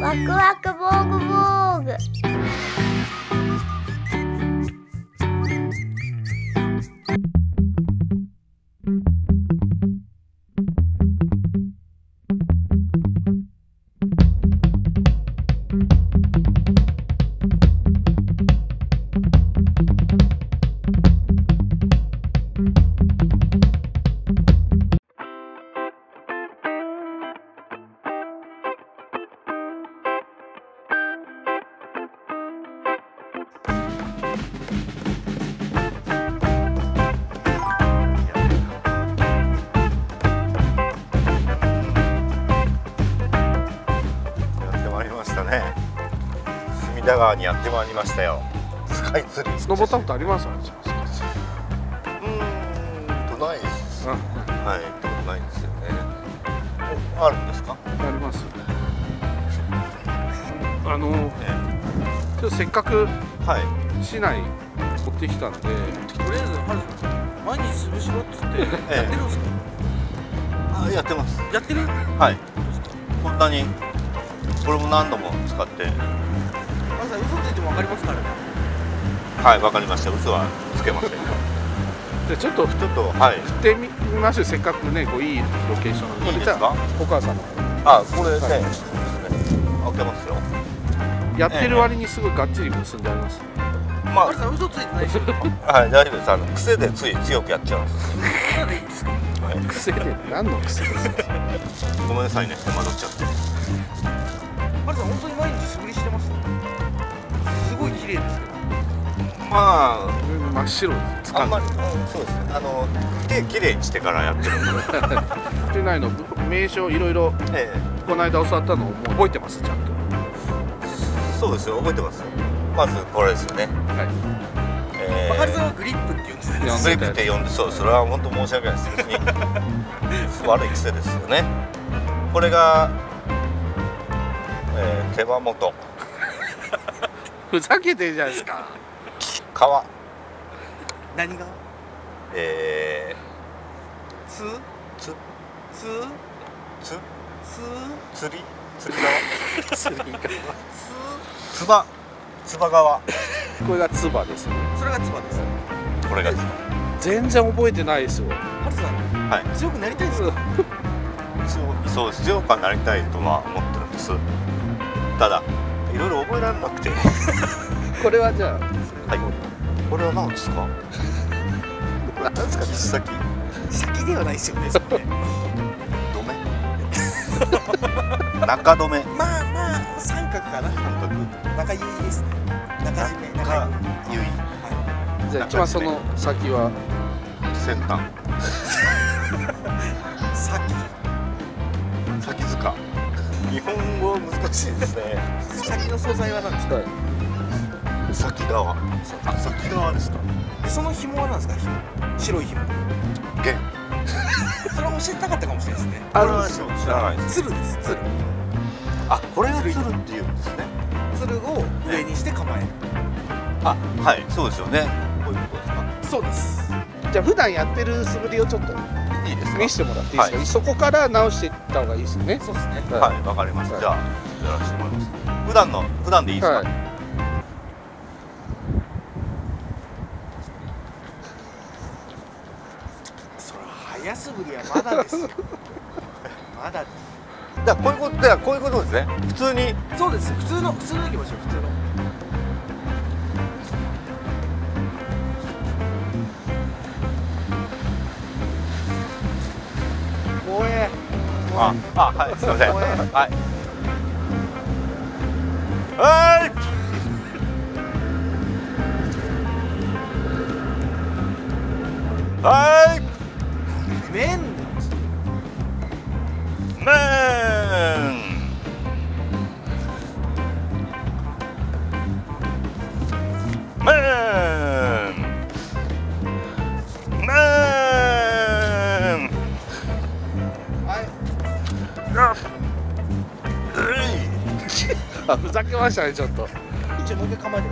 ワクワク防具防具。隅田川にやってまいりましたよ。スカイツリー。登ったことあります？ないです。はい、ないですよね。あるんですか？あります。ちょっとせっかく市内持ってきたんで、とりあえず春日さん毎日潰しろっつってやってるんですか？あ、やってます。やってる？はい。こんなにこれも何度も使って。嘘ついても分かりますからね。はい、分かりました。嘘はつけません。じゃちょっとはい。振ってみましょう。せっかくね、こういいロケーション。これですか？お母さんの。あ、これね。開けますよ。やってる割にすごいガッチリ結んであります。まあ、嘘ついてないです。はい、大丈夫です。癖でつい強くやっちゃいます。癖で何の癖ですか？ごめんなさいね、戸惑っちゃって。マルさん本当に毎日素振りしてます。綺麗ですけど、まあ真っ白です。あんまり、そうですね。手綺麗にしてからやってる。してないの名称いろいろこの間教わったのを覚えてますちゃんと。そうですよ、覚えてます。まずこれですよね。はい。ハルさんはグリップって言うんですね。グリップって呼んで、そう、それは本当申し訳ないです。別に悪い癖ですよね。これが手羽元。ふざけてるじゃないですか。皮。何が？つば側。これがつばですね。それがつばです。これがつば。全然覚えてないですよ。ハルさん。はい。強くなりたいです。そうです。強くなりたいとは思ってるんです。ただ。いろいろ覚えられなくてこれはじゃあ、はい、これは何ですか？何ですか？先ではないですよね。止め中止め、まあまあ三角かな。中結いですね。中締め、中結い。じゃあ一番その先は先端先塚。日本語は難しいですね。先の素材は何ですか？先側。先側ですか。その紐は何ですか？白い紐。弦。それは教えたかったかもしれないですね。あるんですよ。知らないです。鶴です。鶴。あ、これが鶴っていうんですね。鶴を上にして構える。あ、はい、そうですよね。こういうことですか？そうです。じゃあ普段やってる素振りをちょっと。見せてもらっていいですか？そこから直していった方がいいですね。そうですね。はい、わかりました。じゃあやらせてもらいます。普段でいいですか？それは早素振りはまだですよ。まだ。だからこういうことですね。普通に。そうです。普通の行きましょう。普通の。あ、はい、すみません。はい。はい。ふざけましたね、ちょっと。一応もう一回構えてく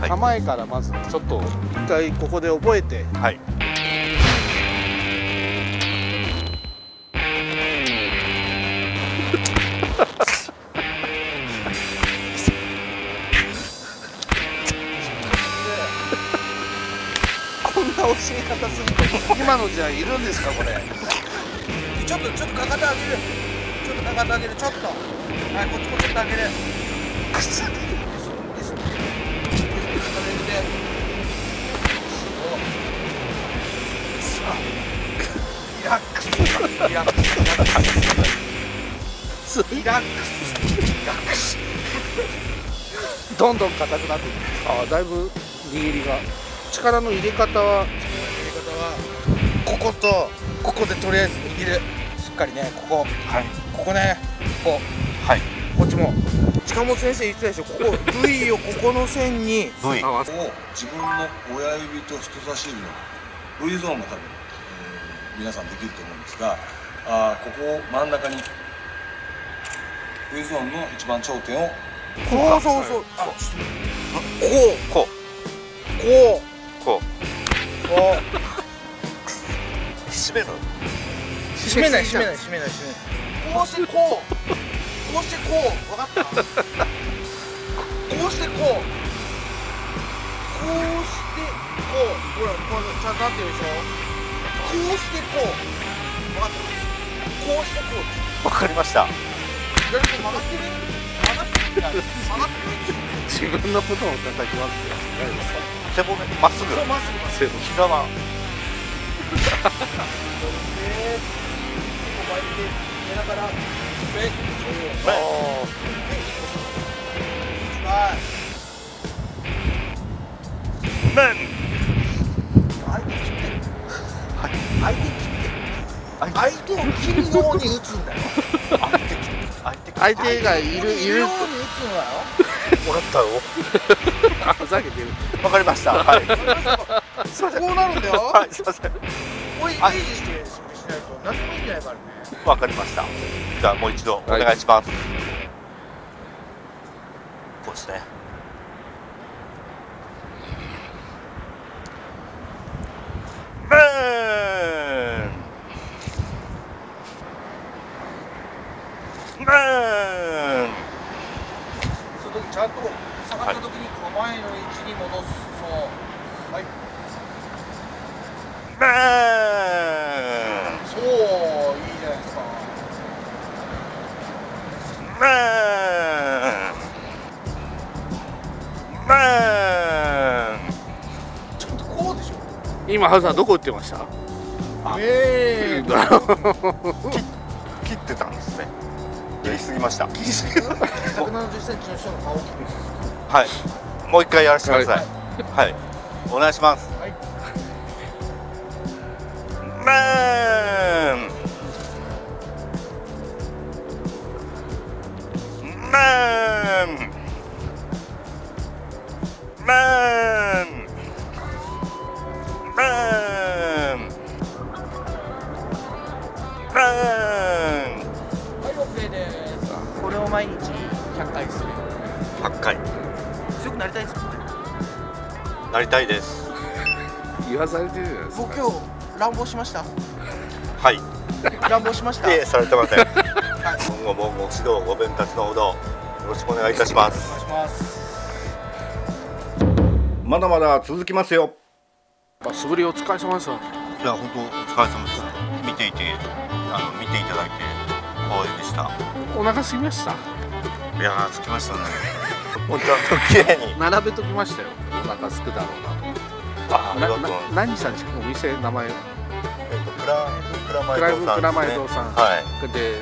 ださい。はい、構えからまずちょっと一回ここで覚えて。はい。倒し方すぎて今のじゃいるんですかこれ。ちょっとかかと上げる、ちょっとかかと上げる、ちょっとはいこっちもちょっと上げる。靴でリラックスリラックスリラックスどんどん硬くなっていく。ああだいぶ握りが力の入れ方はこことここでとりあえず握る。しっかりねここ、はい、ここねここ、はい、こっちも近本先生言ってたでしょここ部位をここの線に合わせて自分の親指と人差し指の V ゾーンも多分、皆さんできると思うんですが、ここを真ん中に V ゾーンの一番頂点をこうそうそうこうこうこうこうこう締める締めないこうしてこうこうしてこう分かったこうしてこうこうしてこうほらこうちゃんとなってるでしょ。こうしてこう分かったこうしてこう分かりました。左手曲がってる自分のことを叩きます。背骨まっすぐ膝は相手を切るように打つんだよ。相手がいるように打つんだよ。笑ったよ。ふざけてる。わかりました。はい。すいません。こうなるんだよ。はい。すいません。これイメージしてしないと何もいいんじゃないからね。わかりました。じゃあもう一度お願いします。こうですね。ちゃんと下がった時に構えの位置に戻す。そう。はい。そういいじゃないですか。ちょっとこうでしょ。今ハウさんどこ打ってました？切ってたんですね。切りすぎました。切りすぎ。170センチの人の顔を切る。はい。もう一回やらせてください。はい。お願いします。はい。これを毎日100回する。100回。強くなりたいですもんね。なりたいです。言わされてるじゃないですか。僕今日乱暴しました。はい。乱暴しました。いえされてません。今後もご指導ご鞭撻のほどよろしくお願いいたします。お願いします。まだまだ続きますよ。素振りお疲れ様です。いや本当お疲れ様です。見ていただいて。光栄でした。お腹すきました。いやー、すきましたね。本当綺麗に並べときましたよ。お腹すくだろうなと思って。あ、ありがとう。何さんちのお店名前。蔵前堂さん。はい。で、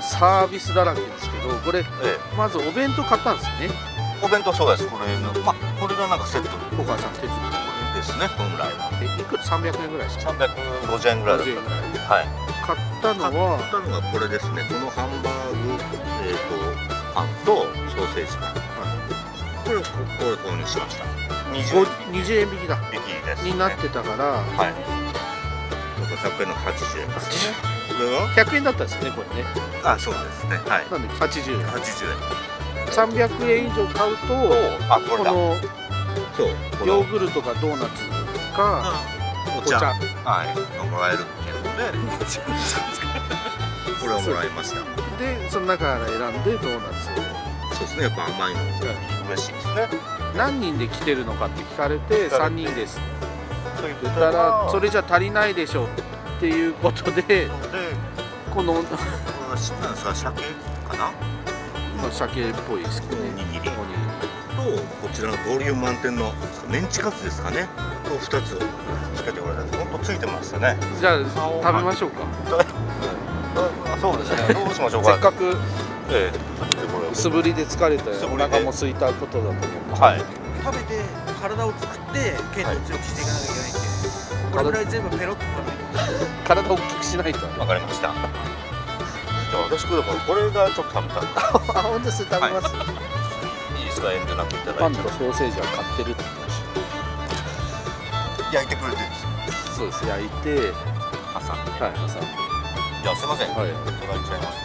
サービスだらけですけど、これ、まずお弁当買ったんですよね。お弁当そうです。これの、まあ、これがなんかセット。お母さん手作りですね。本来は。いくら300円ぐらいした。350円ぐらいだったから。はい。買ったのはこれですね。このハンバーグ、パンとソーセージが、はい、これ購入しました。20円引きだです、ね、になってたから、はい、500円の80円ですね。これは100円だったんですね、これね。あ、そうですね、はい、なんで80円、300円以上買うと、あ、これだ、このヨーグルトかドーナツか、うん、お茶、はい、もらえるっていうこれをもらいました。で、その中から選んでドーナツを。そうですね、やっぱ甘いのが嬉しいですね。何人で来てるのかって聞かれて、3人です。たらそれじゃ足りないでしょっていうことで、この鮭かな、鮭っぽいですけどね、握りとこちらのボリューム満点のメンチカツですかねと2つつけておられて、ほんとついてましたね。じゃあ食べましょうか。そうですね、どうしましょうか。せっかく素振りで疲れた、お腹も空いたことだと思う。食べて体を作って筋肉強くしていかなきゃいけないんで、これぐらい全部ペロッと体を大きくしないと。わかりました。私これがちょっと食べた。あ、本当です。食べます。いいですか、遠慮なくいただいて。パンとソーセージは買ってるって話。焼いてくれてるんです。そうです。焼いて挟んで。はい、挟んで。じゃあすいません。はい。いただいちゃいます。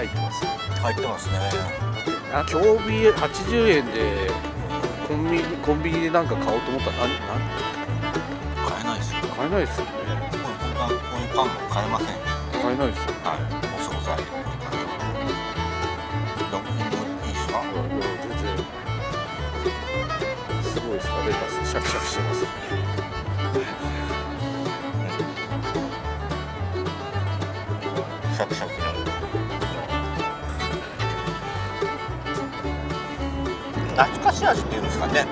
入ってます。入ってますね。競技80円でコンビニでなんか買おうと思ったら何買えないですよ。買えないですよね。こういうパンも買えません。買えないですよ。はい。お惣菜。いいですか？全然。すごいですか？レタスシャキシャキしてます。シャキシャキ。懐かしい味っていうんですかね。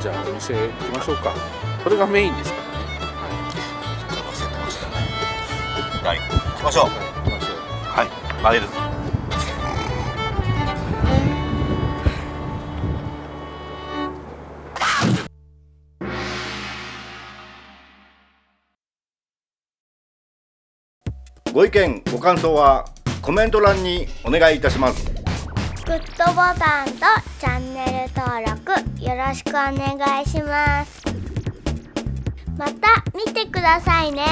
じゃあお店行きましょうか。これがメインですからね。忘れてましたね。はい、行きましょう。はい、ありがとうございます。ご意見ご感想はコメント欄にお願いいたします。グッドボタンとチャンネル登録よろしくお願いします。また見てくださいね。